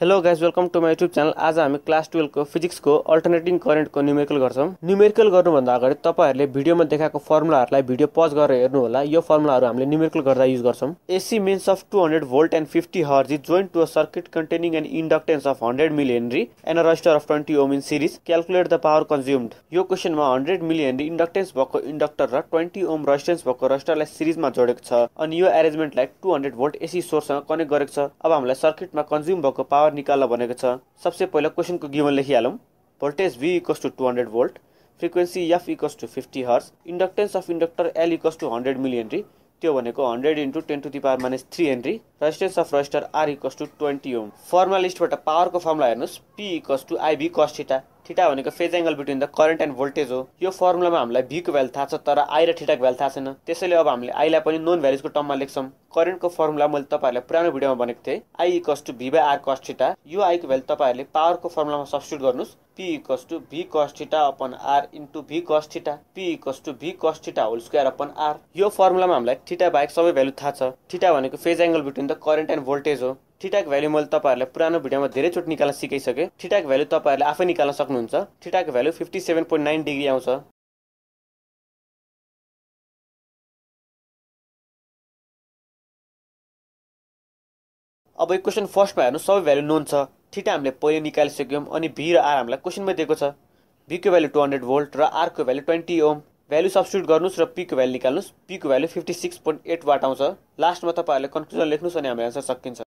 Hello guys welcome to my YouTube channel. आज हामी class 12 को फिजिक्स को अल्टरनेटिंग करेन्ट को न्यूमेरिकल गर्छौं। न्यूमेरिकल गर्नुभन्दा अगाडि तपाईहरुले भिडियोमा देखाएको फर्मुलाहरुलाई भिडियो पज गरेर हेर्नु होला। यो फर्मुलाहरु हामीले न्यूमेरिकल गर्दा युज गर्छौं। AC means of 200 volt and 50 hertz is joined to a circuit containing an inductance of 100 milli Henry and a resistor of 20 ohm in series. Calculate the power consumed. यो क्वेशनमा 100 milli Henry inductance भएको inductor र 20 Om resistance भएको रेजिस्टरलाई सिरिजमा जोडेको छ अनि यो अरेन्जमेन्टलाई 200 वोल्ट एसी सोर्ससँग कनेक्ट गरेको छ। अब हामीलाई सर्किटमा कन्ज्युम भएको पावर निकाल्न भनेको छ। सबसे पहिला क्वेशन को गिवन लेखिहालौं। Voltage V equals to 200 volt, frequency F equals to 50 hertz, inductance of inductor L equals to 100 milli henry, त्यो भनेको 100 into 10⁻³ henry, resistance of resistor R equals to 20 ohm. फर्मुलालिस्टबाट पावरको फर्मुला हेर्नुस्। P equals to IB cos theta. Theta भनेको phase angle between the current and voltage हो। यो फर्मुलामा हामीलाई V को भ्यालु थाहा छ तर I र थीटा को भ्यालु थाहा छैन, त्यसैले अब हामीले I लाई पनि नोन भ्यालुज को टर्ममा लेख्छौं। करेन्ट को फर्मुला मैले तपाईहरुलाई पुरानो भिडियोमा भनेको थिए I equals to V by R cos theta. यो I को भ्यालु तपाईहरुले पावर को फर्मुलामा सब्स्टिट्युट गर्नुस्। P equals to V cos theta upon R into V cos theta, P equals to V cos theta whole square upon R। यो फर्मुलामा हामीलाई theta बाहेक सबै भ्यालु थाहा छ। थीटा भनेको phase angle between the current and voltage हो। Theta को value मैले तपाईहरुलाई पुरानो भिडियोमा धेरै चोट निकाल्न सिकाइसके। थीटा को भ्यालु तपाईहरुले आफै निकाल्न सक्नुहुन्छ। थीटा को भ्यालु 57.9 डिग्री आउँछ। अब यो क्वेशन फर्स्ट मा हेर्नु, सबै भ्यालु नोन छ। थीटा हामीले पहिले निकालिसक्यौं अनि V र R हामीलाई क्वेशनमा दिएको छ। V को भ्यालु 200 वोल्ट र R को भ्यालु 20 ओम। भ्यालु सब्स्टिट्युट गर्नुस् र P को भ्यालु निकाल्नुस्। P को भ्यालु 56.8 वाट आउँछ। लास्टमा तपाईहरुले कन्क्लुजन लेख्नुस् अनि हाम्रो आन्सर सकिन्छ।